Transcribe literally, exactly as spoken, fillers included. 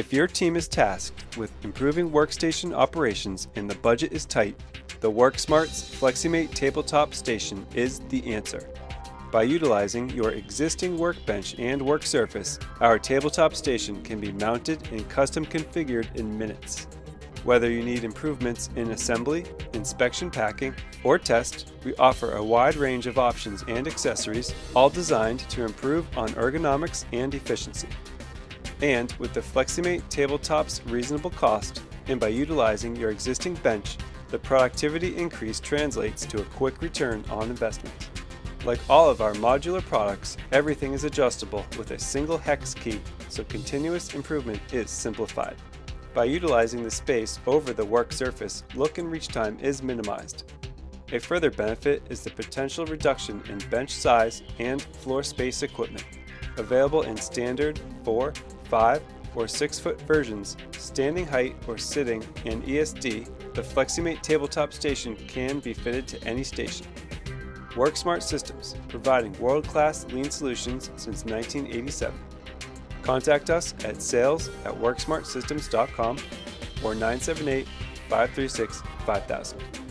If your team is tasked with improving workstation operations and the budget is tight, the WorkSmart's Fleximate Tabletop Station is the answer. By utilizing your existing workbench and work surface, our tabletop station can be mounted and custom configured in minutes. Whether you need improvements in assembly, inspection packing, or test, we offer a wide range of options and accessories, all designed to improve on ergonomics and efficiency. And with the Fleximate Tabletop's reasonable cost, and by utilizing your existing bench, the productivity increase translates to a quick return on investment. Like all of our modular products, everything is adjustable with a single hex key, so continuous improvement is simplified. By utilizing the space over the work surface, look and reach time is minimized. A further benefit is the potential reduction in bench size and floor space equipment. Available in standard four, five, or six foot versions, standing height or sitting, and E S D, the Fleximate Tabletop Station can be fitted to any station. WorkSmart Systems, providing world-class lean solutions since nineteen eighty-seven. Contact us at sales at worksmartsystems dot com or nine seven eight, five three six, five thousand.